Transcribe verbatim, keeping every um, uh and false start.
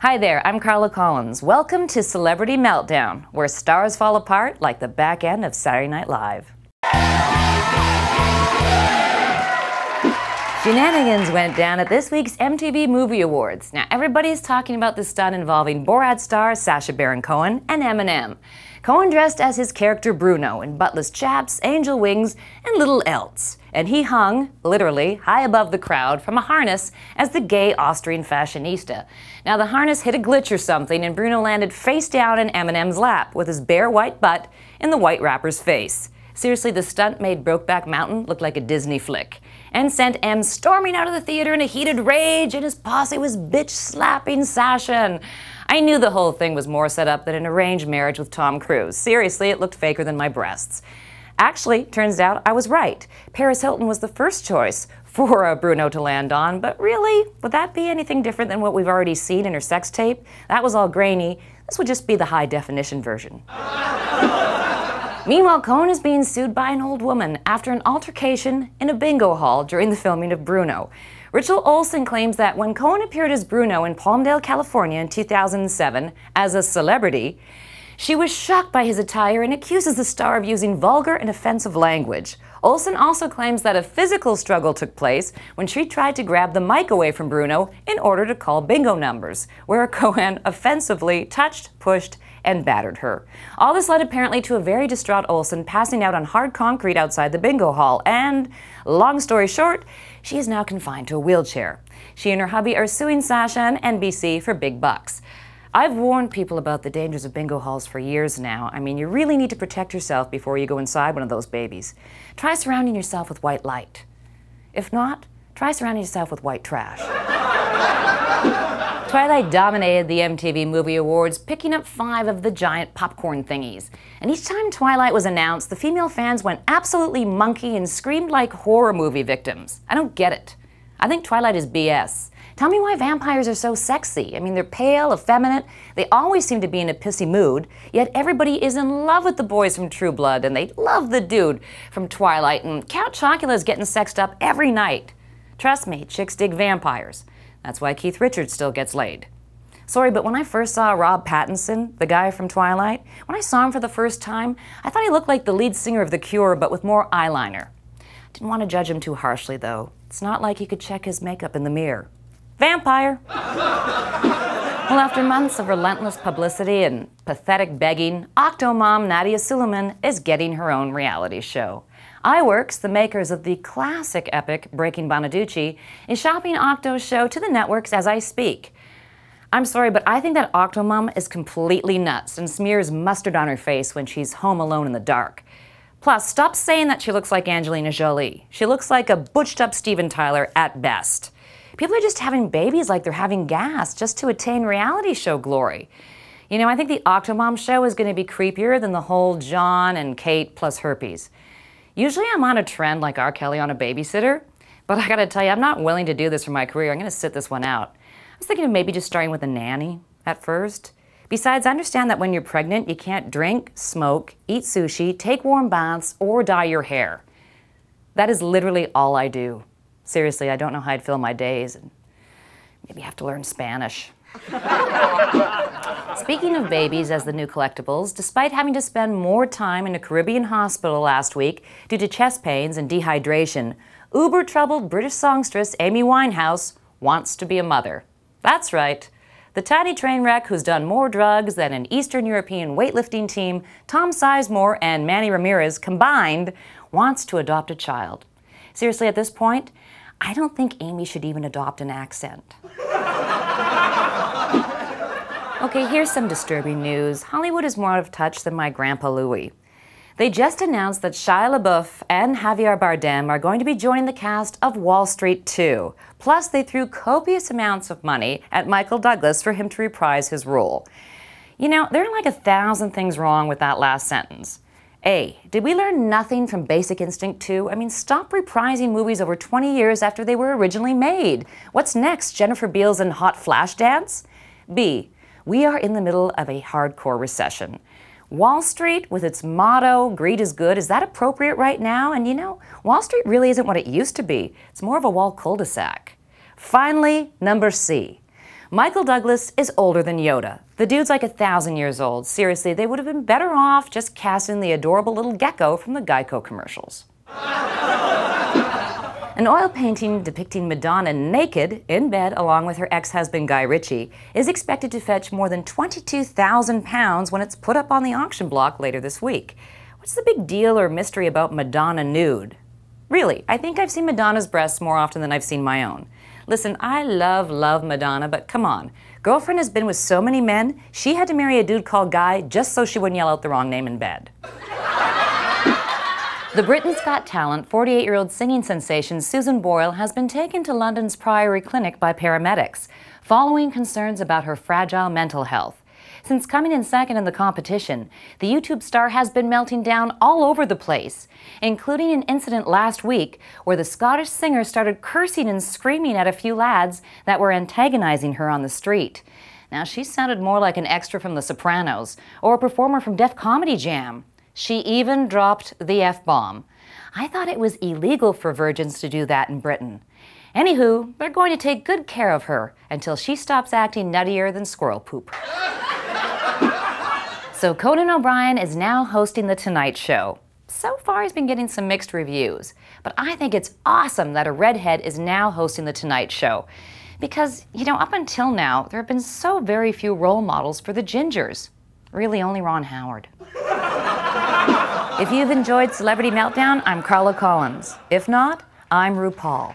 Hi there, I'm Carla Collins. Welcome to Celebrity Meltdown, where stars fall apart like the back end of Saturday Night Live. Shenanigans went down at this week's M T V Movie Awards. Now, everybody's talking about the stunt involving Borat star Sacha Baron Cohen and Eminem. Cohen dressed as his character Bruno in buttless chaps, angel wings, and little else. And he hung, literally, high above the crowd from a harness as the gay Austrian fashionista. Now, the harness hit a glitch or something, and Bruno landed face down in Eminem's lap with his bare white butt in the white rapper's face. Seriously, the stunt made Brokeback Mountain look like a Disney flick, and sent M storming out of the theater in a heated rage, and his posse was bitch-slapping Sacha. And I knew the whole thing was more set up than an arranged marriage with Tom Cruise. Seriously, it looked faker than my breasts. Actually, turns out I was right. Paris Hilton was the first choice for uh, Bruno to land on, but really, would that be anything different than what we've already seen in her sex tape? That was all grainy. This would just be the high-definition version. Meanwhile, Cohen is being sued by an old woman after an altercation in a bingo hall during the filming of Bruno. Rachel Olson claims that when Cohen appeared as Bruno in Palmdale, California in two thousand seven as a celebrity, she was shocked by his attire and accuses the star of using vulgar and offensive language. Olson also claims that a physical struggle took place when she tried to grab the mic away from Bruno in order to call bingo numbers, where Cohen offensively touched, pushed, and battered her. All this led apparently to a very distraught Olson passing out on hard concrete outside the bingo hall, and, long story short, she is now confined to a wheelchair. She and her hubby are suing Sacha and N B C for big bucks. I've warned people about the dangers of bingo halls for years now. I mean, you really need to protect yourself before you go inside one of those babies. Try surrounding yourself with white light. If not, try surrounding yourself with white trash. Twilight dominated the M T V Movie Awards, picking up five of the giant popcorn thingies. And each time Twilight was announced, the female fans went absolutely monkey and screamed like horror movie victims. I don't get it. I think Twilight is B S. Tell me why vampires are so sexy. I mean, they're pale, effeminate, they always seem to be in a pissy mood, yet everybody is in love with the boys from True Blood, and they love the dude from Twilight, and Count Chocula is getting sexed up every night. Trust me, chicks dig vampires. That's why Keith Richards still gets laid. Sorry, but when I first saw Rob Pattinson, the guy from Twilight, when I saw him for the first time, I thought he looked like the lead singer of The Cure, but with more eyeliner. Didn't want to judge him too harshly, though. It's not like he could check his makeup in the mirror. Vampire! Well, after months of relentless publicity and pathetic begging, Octomom Nadia Suleman is getting her own reality show. IWorks, the makers of the classic epic Breaking Bonaducci, is shopping Octo's show to the networks as I speak. I'm sorry, but I think that Octomom is completely nuts and smears mustard on her face when she's home alone in the dark. Plus, stop saying that she looks like Angelina Jolie. She looks like a butched-up Steven Tyler at best. People are just having babies like they're having gas just to attain reality show glory. You know, I think the Octomom show is going to be creepier than the whole John and Kate plus herpes. Usually I'm on a trend like R. Kelly on a babysitter, but I gotta tell you, I'm not willing to do this for my career. I'm gonna sit this one out. I was thinking of maybe just starting with a nanny at first. Besides, I understand that when you're pregnant, you can't drink, smoke, eat sushi, take warm baths, or dye your hair. That is literally all I do. Seriously, I don't know how I'd fill my days, and maybe have to learn Spanish. Speaking of babies as the new collectibles, despite having to spend more time in a Caribbean hospital last week due to chest pains and dehydration, uber-troubled British songstress Amy Winehouse wants to be a mother. That's right. The tiny train wreck who's done more drugs than an Eastern European weightlifting team, Tom Sizemore and Manny Ramirez combined, wants to adopt a child. Seriously, at this point, I don't think Amy should even adopt an accent. Okay, here's some disturbing news. Hollywood is more out of touch than my Grandpa Louie. They just announced that Shia LaBeouf and Javier Bardem are going to be joining the cast of Wall Street two. Plus, they threw copious amounts of money at Michael Douglas for him to reprise his role. You know, there are like a thousand things wrong with that last sentence. A. Did we learn nothing from Basic Instinct two? I mean, stop reprising movies over twenty years after they were originally made. What's next, Jennifer Beals in Hot Flashdance? B. We are in the middle of a hardcore recession. Wall Street, with its motto, greed is good, is that appropriate right now? And you know, Wall Street really isn't what it used to be. It's more of a wall cul-de-sac. Finally, number C. Michael Douglas is older than Yoda. The dude's like a thousand years old. Seriously, they would have been better off just casting the adorable little gecko from the Geico commercials. An oil painting depicting Madonna naked, in bed, along with her ex-husband Guy Ritchie, is expected to fetch more than twenty-two thousand pounds when it's put up on the auction block later this week. What's the big deal or mystery about Madonna nude? Really, I think I've seen Madonna's breasts more often than I've seen my own. Listen, I love, love Madonna, but come on. Girlfriend has been with so many men, she had to marry a dude called Guy just so she wouldn't yell out the wrong name in bed. The Britain's Got Talent forty-eight-year-old singing sensation Susan Boyle has been taken to London's Priory Clinic by paramedics, following concerns about her fragile mental health. Since coming in second in the competition, the YouTube star has been melting down all over the place, including an incident last week where the Scottish singer started cursing and screaming at a few lads that were antagonizing her on the street. Now, she sounded more like an extra from The Sopranos or a performer from Def Comedy Jam. She even dropped the F-bomb. I thought it was illegal for virgins to do that in Britain. Anywho, they're going to take good care of her until she stops acting nuttier than squirrel poop. So Conan O'Brien is now hosting The Tonight Show. So far, he's been getting some mixed reviews. But I think it's awesome that a redhead is now hosting The Tonight Show. Because, you know, up until now, there have been so very few role models for the gingers. Really, only Ron Howard. If you've enjoyed Celebrity Meltdown, I'm Carla Collins. If not, I'm RuPaul.